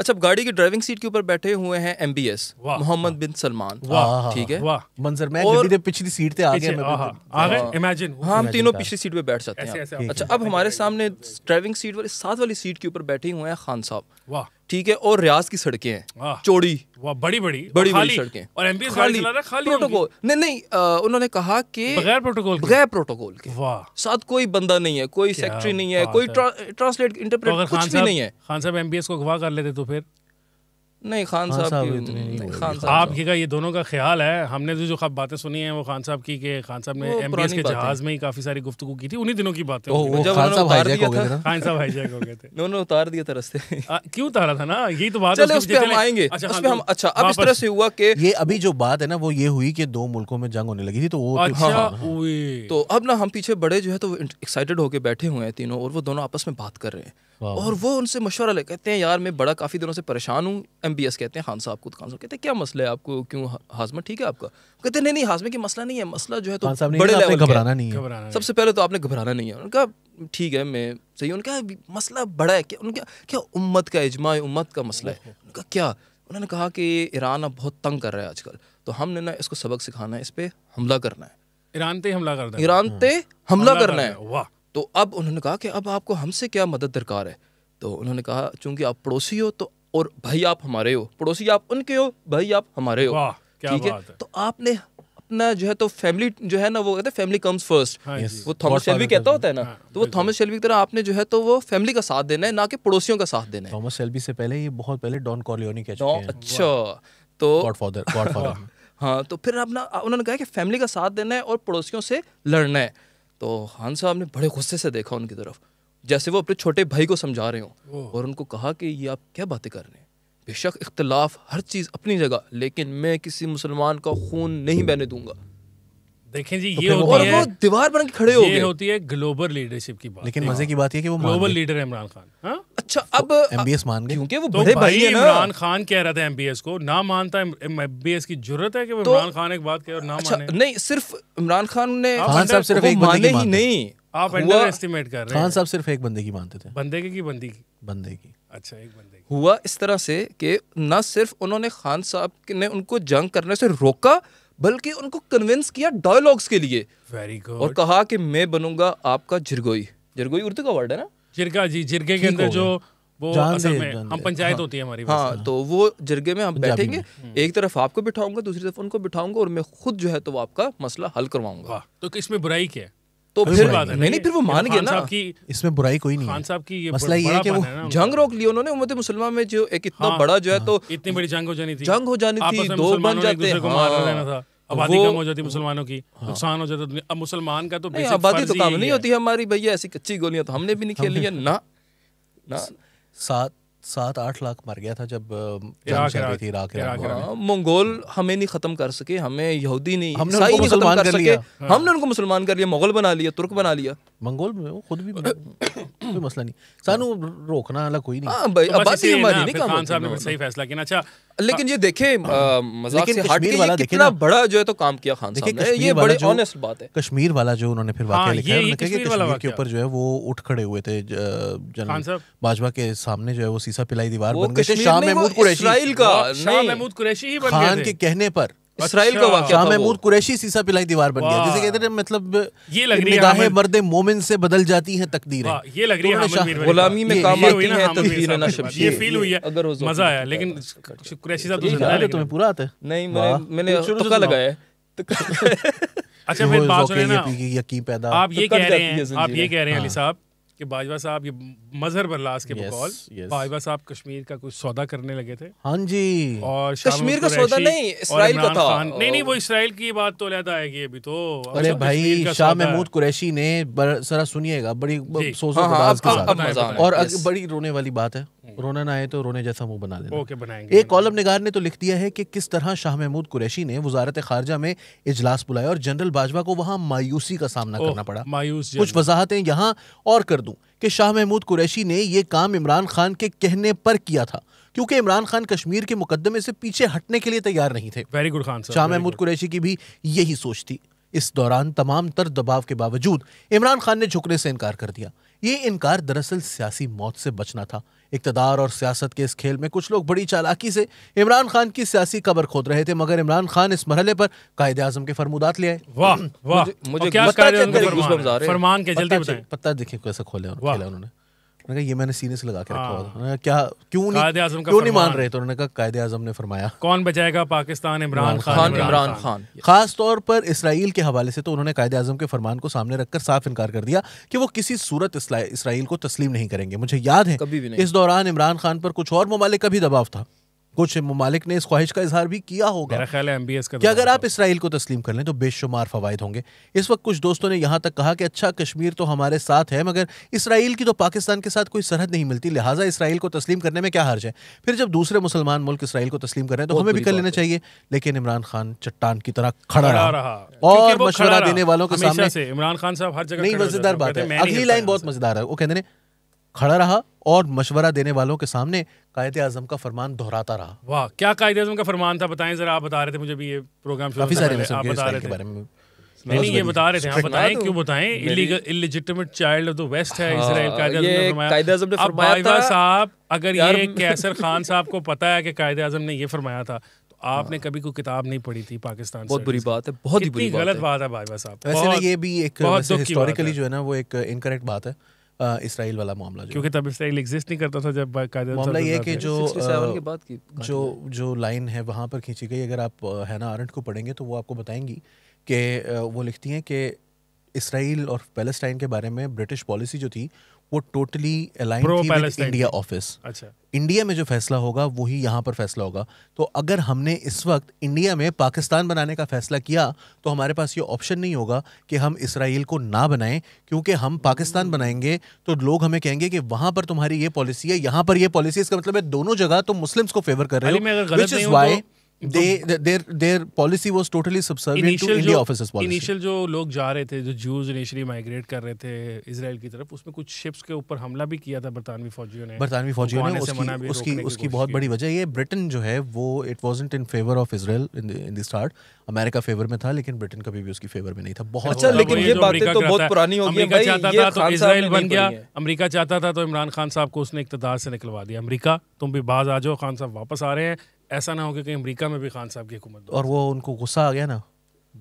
अच्छा, गाड़ी की ड्राइविंग सीट के ऊपर बैठे हुए हैं MBS मोहम्मद बिन सलमान, ठीक है, मंजर मैं और पिछली सीट पे आ गए, इमेजिन हम तीनों पिछली सीट पे बैठ सकते हैं। अच्छा, अब हमारे सामने ड्राइविंग सीट वाली 7 वाली सीट के ऊपर बैठे हुए हैं खान साहब, ठीक है, और रियाज की सड़कें हैं चौड़ी, बड़ी बड़ी बड़ी बड़ी सड़कें, और MBS खाली प्रोटोकॉल नहीं, उन्होंने कहा कि बगैर प्रोटोकॉल के साथ कोई बंदा नहीं है, कोई सेक्रेटरी नहीं है, कोई ट्रांसलेट इंटरप्रेट कुछ भी नहीं है। खान साहब MBS को अगवा कर लेते तो फिर नहीं, खान साहब आपकी का ये दोनों का ख्याल है। हमने जो बातें सुनी हैं वो खान साहब की, कि खान साहब ने MBS के जहाज में ही काफी सारी गुफ्तगू की थी, उन्हीं दिनों की बातें। खान साहब हाईजैक हो गए थे, उन्होंने उतार दिया था रास्ते से। क्यों उतारा था ना, यही तो बात है, उस पे हम आएंगे। अच्छा, अब इस तरह से हुआ कि ये अभी जो बात है ना वो ये हुई कि 2 मुल्कों में जंग होने लगी थी, तो वो तो अब ना हम पीछे बड़े जो है तो एक्साइटेड होके बैठे हुए हैं तीनों, और वो दोनों आपस में बात कर रहे हैं, और वो उनसे मशवरा ले, कहते हैं यार मैं बड़ा काफ़ी दिनों से परेशान हूँ। MBS कहते हैं खान साहब को, खान साहब कहते हैं क्या मसला है आपको, क्यों हाजमा ठीक है आपका? कहते हैं नहीं नहीं, हाजमे की मसला नहीं है, मसला जो है तो बड़े लेवल पे घबराना नहीं है, सबसे पहले तो आपने घबराना नहीं है। उनका ठीक है मैं सही, उनका मसला बड़ा है, उनका क्या उम्मत का इजमा उम्मत का मसला है, उनका क्या। उन्होंने कहा कि ईरान अब बहुत तंग कर रहा है आजकल, तो हमने ना इसको सबक सिखाना है, इस पर हमला करना है, ईरान पे हमला करना है, ईरान पे हमला करना है। वाह, तो अब उन्होंने कहा कि अब आपको हमसे क्या मदद दरकार है? तो उन्होंने कहा चूंकि आप पड़ोसी हो तो, और भाई आप हमारे हो, पड़ोसी आप उनके हो, भाई आप हमारे हो, ठीक है, तो आपने अपना जो है तो फैमिली जो है ना वो कहते हैं फैमिली कम्स फर्स्ट, वो थॉमस शेल्बी कहता होता है ना, तो वो थॉमस शेल्बी की तरह आपने जो है तो वो फैमिली का साथ देना है, ना कि पड़ोसियों का साथ देना है। थॉमस शेल्बी से पहले ये बहुत पहले डॉन कॉर्लियोनी कह चुके हैं। अच्छा, तो गॉडफादर। हाँ, तो फिर अपना उन्होंने कहा कि फैमिली का साथ देना है और पड़ोसियों से लड़ना है। तो खान साहब ने बड़े गुस्से से देखा उनकी तरफ, जैसे वो अपने छोटे भाई को समझा रहे हों, और उनको कहा कि ये आप क्या बातें कर रहे हैं, बेशक इख्तलाफ हर चीज़ अपनी जगह, लेकिन मैं किसी मुसलमान का खून नहीं बहने दूंगा। देखें जी, ये होती है, वो दीवार बन के खड़े हो गए। ये होती है ग्लोबल लीडरशिप की बात, लेकिन मजे की बात है कि वो ग्लोबल लीडर है इमरान खान। अच्छा, अब MBS मान गए क्योंकि वो बड़े भाई है ना। इमरान खान कह रहा था MBS को ना मानता, MBS की जरूरत है कि वो इमरान खान एक बात कहे और ना माने? नहीं, सिर्फ इमरान खान ने, खान साहब सिर्फ एक बंदे की मानते नहीं, आप अंडर एस्टिमेट कर रहे हैं, खान साहब सिर्फ एक बंदे की मानते थे, बंदे की। अच्छा, एक बंदे की। हुआ इस तरह से कि ना सिर्फ उन्होंने खान साहब ने उनको जंग करने से रोका, बल्कि उनको कन्विंस किया डायलॉग्स के लिए। Very good. और कहा कि मैं बनूंगा आपका जिरगोई, जिरगोई उर्दू का वर्ड है ना, जिरगा जी, जिरगे के अंदर जो वो असल में हम पंचायत होती है हमारी, हाँ, तो वो जिरगे में हम बैठेंगे, एक तरफ आपको बिठाऊंगा, दूसरी तरफ उनको बिठाऊंगा, और मैं खुद जो है तो आपका मसला हल करवाऊंगा। तो इसमें बुराई क्या है? तो फिर नहीं, फिर वो मान गए ना, इसमें बुराई कोई नहीं। खान साहब की ये मसला ये है कि वो जंग रोक लिया उन्होंने, उम्मत मुसलमान में जो एक इतना बड़ा जो है तो इतनी बड़ी जंग हो जानी थी, दो बन जाते हैं, आबादी कम हो जाती, मुसलमानों की नुकसान हो जाता। अब मुसलमान का तो आबादी तो कम नहीं होती हमारी भैया, ऐसी कच्ची गोलियां तो हमने भी नहीं खेली है ना। 7-8 लाख मर गया था जब इराक। मंगोल हमें नहीं खत्म कर सके, हमें यहूदी नहीं, ईसाई नहीं खत्म कर सके, हमने उनको मुसलमान कर लिया, मुगल बना लिया, तुर्क बना लिया, मंगोल वो खुद भी कोई मसला नहीं, सानू रोकना वाला कोई नहीं। भाई आबादी हमारी नहीं, खान साहब ने सही फैसला किया। अच्छा, लेकिन ये देखें मजाक से हट के कितना बड़ा जो है तो काम किया खान साहब ने, ये बड़ी ऑनेस्ट बात है। कश्मीर वाला जो उन्होंने फिर वाकया लिखा है, उन्होंने कहा कश्मीर के ऊपर जो है वो उठ खड़े हुए थे जनरल बाजवा के सामने, जो है वो शीशा पिलाई दीवार बन गई थी। शाह महमूद कुरैशी, इस्राइल का शाह महमूद कुरैशी ही बन गए थे खान के कहने पर। इसराइल का वाकया, शाह महमूद कुरैशी शीशा पिलाई दीवार बन गया, जिसे कहते हैं मतलब ये लग रही है निगाहें मर्दे मोमिन से बदल जाती हैं तकदीरें, ये लग रही है गुलामी में काम आती हैं तकदीरें ना शब्द, ये फील हुई है। अगर मजा आया, लेकिन कुरैशी साहब तो सुना है, तुम्हें पूरा आता है? नहीं, मैंने तुक्का लगाया है। अच्छा, फिर बात सुने ना, यकीन पैदा आप ये कह रहे हैं, अली साहब कि बाजवा साहब, ये मजहर बरलास के बकौल बाजवा साहब कश्मीर का कुछ सौदा करने लगे थे। हाँ जी, और कश्मीर का सौदा नहीं, इसराइल का था। नहीं, वो इसराइल की बात तो अलग आएगी अभी तो। अरे भाई, शाह महमूद कुरैशी ने जरा सुनिएगा, बड़ी और बड़ी रोने वाली बात है, रोना ना आए तो रोने जैसा मुंह बना लेना। एक कॉलम निगार ने तो लिख दिया है कि किस तरह शाह महमूद कुरैशी ने वजारत खारजा में इजलास बुलाया और जनरल बाजवा को वहां मायूसी का सामना करना पड़ा। मायूस कुछ वजाहतें यहाँ और कर दूं कि शाह महमूद कुरैशी ने यह काम इमरान खान के कहने पर किया था, क्योंकि इमरान खान कश्मीर के मुकदमे से पीछे हटने के लिए तैयार नहीं थे। वेरी गुड खान साहब, शाह महमूद कुरैशी की भी यही सोच थी। इस दौरान तमाम तर दबाव के बावजूद इमरान खान ने झुकने से इनकार कर दिया। ये इनकार दरअसल सियासी मौत से बचना था। इक़्तिदार और सियासत के इस खेल में कुछ लोग बड़ी चालाकी से इमरान खान की सियासी कब्र खोद रहे थे, मगर इमरान खान इस मरहले पर कायदे आज़म के फरमुदात ले आए। वाह वाह, मुझे फरमान के जल्दी बताएं, पता देखिए कैसे खोले उन्होंने। उन्होंने कहा ये मैंने सीने से लगा के रखा था। उन्होंने कहा क्या, क्यों नहीं मान रहे? तो उन्होंने कहा कायदे आज़म ने फरमाया कौन बचाएगा पाकिस्तान, इमरान खान। इमरान खान खास तौर पर इसराइल के हवाले से तो उन्होंने कायदे आज़म के फरमान को सामने रखकर साफ इनकार कर दिया कि वो किसी सूरत इसराइल को तस्लीम नहीं करेंगे। मुझे याद है इस दौरान इमरान खान पर कुछ और ममालिक का भी दबाव था, कुछ ममालिक ने इस ख्वाहिश का इजहार भी किया होगा कि अगर आप इसराइल को तस्लीम कर लें तो बेशुमार फवायद होंगे। इस वक्त कुछ दोस्तों ने यहाँ तक कहा कि अच्छा कश्मीर तो हमारे साथ है मगर इसराइल की तो पाकिस्तान के साथ कोई सरहद नहीं मिलती, लिहाजा इसराइल को तस्लीम करने में क्या हर्ज है, फिर जब दूसरे मुसलमान मुल्क इसराइल को तस्लीम कर रहे हैं तो हमें भी कर लेना चाहिए। लेकिन इमरान खान चट्टान की तरह खड़ा रहा और मशवरा देने वालों के सामने। इमरान खान साहब हर जगह, नहीं मजेदार बात है, अगली लाइन बहुत मजेदार है, वो कहते हैं खड़ा रहा और मशवरा देने वालों के सामने कायदे आज़म का फरमान दोहराता रहा। वाह, क्या कायदे आज़म का फरमान था बताएं जरा, आप बता रहे थे मुझे भी ये प्रोग्राम शुरू में। नहीं ये बता रहे थे, आप बताएं क्यों बताएं। Illegitimate child of the waste है इजराइल, कायदे आज़म ने फरमाया था। साहब अगर ये कैसर खान साहब को पता है कि कायदे आज़म ने ये फरमाया था, आपने कभी कोई किताब नहीं पढ़ी थी पाकिस्तान। बहुत बुरी बात है, बहुत ही बुरी गलत बात है भाई साहब। वैसे ना ये भी एक हिस्टोरिकली जो है ना वो एक इनकरेक्ट बात है इसराइल वाला मामला, क्योंकि तब इसराइल एग्जिस्ट नहीं करता था। जब मामला ये कि जो लाइन है वहाँ पर खींची गई, अगर आप हैना आरंट को पढ़ेंगे तो वो आपको बताएंगी कि वो लिखती हैं कि इसराइल और पैलेस्टाइन के बारे में ब्रिटिश पॉलिसी जो थी वो टोटली अलाइन थी विद इंडिया ऑफिस। अच्छा, इंडिया में जो फैसला होगा वही यहाँ पर फैसला होगा। तो अगर हमने इस वक्त इंडिया में पाकिस्तान बनाने का फैसला किया तो हमारे पास ये ऑप्शन नहीं होगा कि हम इसराइल को ना बनाएं, क्योंकि हम पाकिस्तान बनाएंगे तो लोग हमें कहेंगे कि वहाँ पर तुम्हारी ये पॉलिसी है, यहाँ पर ये पॉलिसी, इसका मतलब है दोनों जगह तुम मुस्लिम्स को फेवर कर रहे हो, which is why their policy was totally subservient to India offices policy। इनिशियल जो लोग जा रहे थे, जो जूज इनिशियली माइग्रेट कर रहे थे इसराइल की तरफ, उसमें कुछ शिप्स के ऊपर हमला भी किया था बरतानवी फौजियों ने उसकी बहुत बड़ी वजह ये ब्रिटेन जो है वो it wasn't in favour of Israel in the start. America favour में था लेकिन ब्रिटेन कभी भी उसकी फेवर में नहीं था। बहुत अच्छा, लेकिन ये बातें तो बहुत पुरानी हो गई। अमेरिका चाहता था तो इसराइल बन गया, अमेरिका चाहता था तो इमरान खान साहब को उसने इक़्तिदार से निकलवा दिया। अमेरिका तुम भी बाज आ जाओ, खान साहब वापस आ रहे हैं, ऐसा ना हो कि अमेरिका में भी खान साहब की हुकूमत। और वो उनको गुस्सा आ गया ना,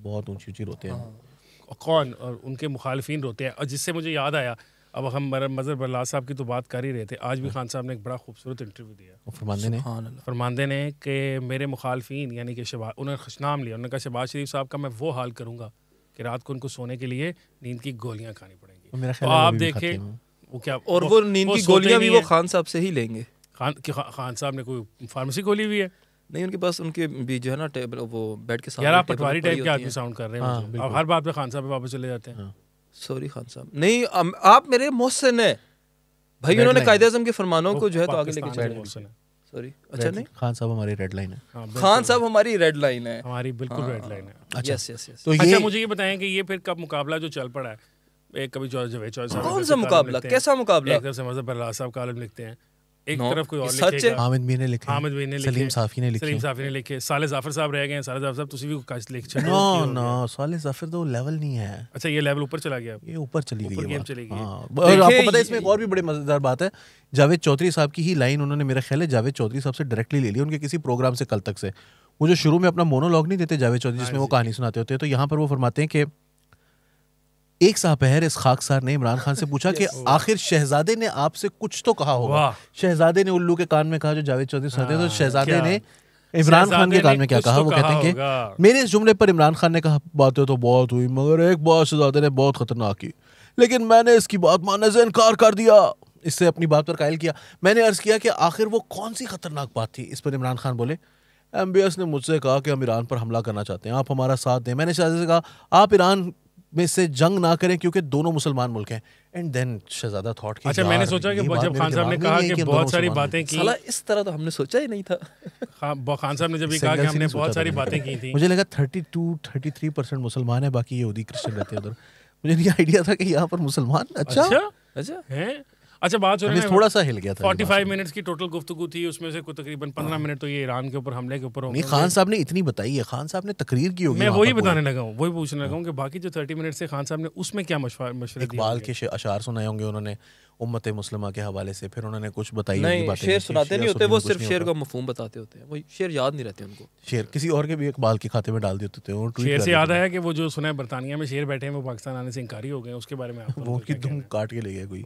बहुत ऊंची ऊंची रोते हैं कौन, और उनके मुखालफिन रोते हैं। और जिससे मुझे याद आया, अब हम मज़हर बरलास साहब की तो बात कर ही रहे थे, आज भी खान साहब ने एक बड़ा खूबसूरत इंटरव्यू दिया। फरमांदे ने कि मेरे मुखालफिन यानी कि शहबाज, उन्होंने नाम लिया, उन्होंने कहा शहबाज शरीफ साहब का मैं वो हाल करूँगा कि रात को उनको सोने के लिए नींद की गोलियाँ खानी पड़ेंगी। आप देखें वो क्या, और वो नींद की गोलियाँ भी वो खान साहब से ही लेंगे। खान साहब ने कोई फार्मेसी खोली हुई है? नहीं, उनके पास उनके भी जो है ना टेबल वो बेड के साथ। यार आप पटवारी टाइप के आदमी साउंड कर रहे हैं, आप हर बात पे खान साहब पे वापस चले जाते हैं। सॉरी खान साहब, नहीं आप मेरे मोहसिन है भाई, उन्होंने कायदे आज़म के फरमानों को जो है तो आगे लेके चले। सॉरी, अच्छा नहीं, खान साहब हमारी रेड लाइन है, खान साहब हमारी रेड लाइन है, हमारी बिल्कुल रेड लाइन है। अच्छा मुझे ये बताएं कि ये फिर कब मुकाबला जो चल पड़ा है, कभी जावेद चौधरी साहब कौन सा मुकाबला, कैसा मुकाबला? एक तरफ से मज़हर बरलास साहब का आलम लिखते हैं, एक तरफ कोई और लिखेगा, हामिद भाई ने लिखे, सलीम साफी ने लिखे, साले जाफर साहब रह गए हैं। साले जाफर साहब तुसी भी कास्ट लिख चलो। नो, साले जाफर तो लेवल नहीं है। अच्छा ये लेवल ऊपर चला गया, ये ऊपर चली गई गेम, चली गई। और आपको पता है इसमें एक और भी बड़ी मजेदार बात है, जावेद चौधरी साहब की ही लाइन उन्होंने, मेरा ख्याल है जावेद चौधरी साहब से डायरेक्टली ले लिया उनके किसी प्रोग्राम से। कल तक से वो जो शुरू में अपना मोनोलॉग नहीं देते जावेद चौधरी जिसमें वो कहानी सुनाते होते हैं, तो यहाँ पर वो फरमाते हैं कि एक साहपहर इस खाकसार ने इमरान खान से पूछा कि आखिर शहजादे ने आपसे कुछ तो कहा होगा। शहजादे ने उल्लू के कान में कहा, जो जावेद चौधरी सुनाते हैं, तो शहजादे ने इमरान खान के कान में क्या कहा? वो कहते हैं कि मेरे इस जुमले पर इमरान खान ने कहा बातें तो बहुत हुई मगर एक बात शहजादे ने बहुत खतरनाक की, लेकिन मैंने इसकी बात मानने से इनकार कर दिया, इससे अपनी बात पर कायल किया। मैंने अर्ज किया कि आखिर वो कौन सी खतरनाक बात थी? इस पर इमरान खान बोले, एमबीएस ने मुझसे कहा कि हम ईरान पर हमला करना चाहते हैं, आप हमारा साथ दें। मैंने शहजादे से कहा आप ईरान में से जंग ना करें क्योंकि दोनों मुसलमान मुल्क हैं। एंड देन शहजादा थॉट कि अच्छा, मैंने सोचा कि जब खान साहब ने कहा कि बहुत सारी बातें की, साला इस तरह तो हमने सोचा ही नहीं था। खान साहब ने जब ये कहा कि हमने बहुत सारी बातें की थी, मुझे लगा 32-33% मुसलमान है, बाकी यहूदी क्रिश्चियन रहते हैं उधर। मुझे नहीं आइडिया था कि यहाँ पर मुसलमान अच्छा अच्छा है। अच्छा बात हो रही है, थोड़ा सा हिल गया था। 45 मिनट्स की टोटल गुफ्तगू थी, उसमें से तकरीबन 15 मिनट तो ये ईरान के ऊपर हमले के ऊपर हो गए। खान साहब ने इतनी बताई है, खान साहब ने तकरीर की होगी। मैं वही बताने लगा हूँ, वही पूछने लगा हूँ कि बाकी जो 30 मिनट से खान साहब ने उसमें क्या मशवरा। इकबाल के अशार सुनाए होंगे उन्होंने उम्मत मुस्लिमा के हवाले से, फिर उन्होंने कुछ बताई नहीं, शेर सुनाते नहीं होते वो, सिर्फ शेर का मफहूम बताते होते हैं, वो शेर याद नहीं रहते उनको। शेर किसी और के भी इकबाल के खाते में डाल देते थे। और शेर से याद आया कि वो जो सुना बरतानिया में शेर बैठे हैं वो पाकिस्तान आने से इंकारी हो गए, उसके बारे में वो उनकी धूम काट के ले गए कोई,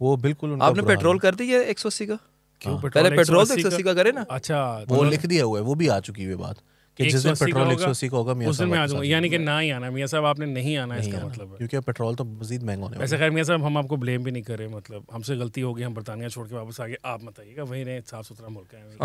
वो बिल्कुल। आपने पेट्रोल कर दिया 180 का, क्यों पहले पेट्रोल 180 का करे ना। अच्छा वो लिख दिया हुआ है, वो भी आ चुकी हुई बात कि जिस दिन पेट्रोल 180 का होगा मियां साहब मैं आ जाऊंगा, यानी कि ना ही आना मियां साहब, आपने नहीं आना इसका मतलब है, क्योंकि पेट्रोल तो मजीद महंगा होने वाला है। ऐसे खैर मियां साहब हम आपको ब्लेम भी नहीं कर रहे, मतलब हमसे गलती हो गई, हम बरतानिया छोड़ के वापस आ गए, आप बताइएगा वहीं रहे, साफ सुथरा मुल्क है।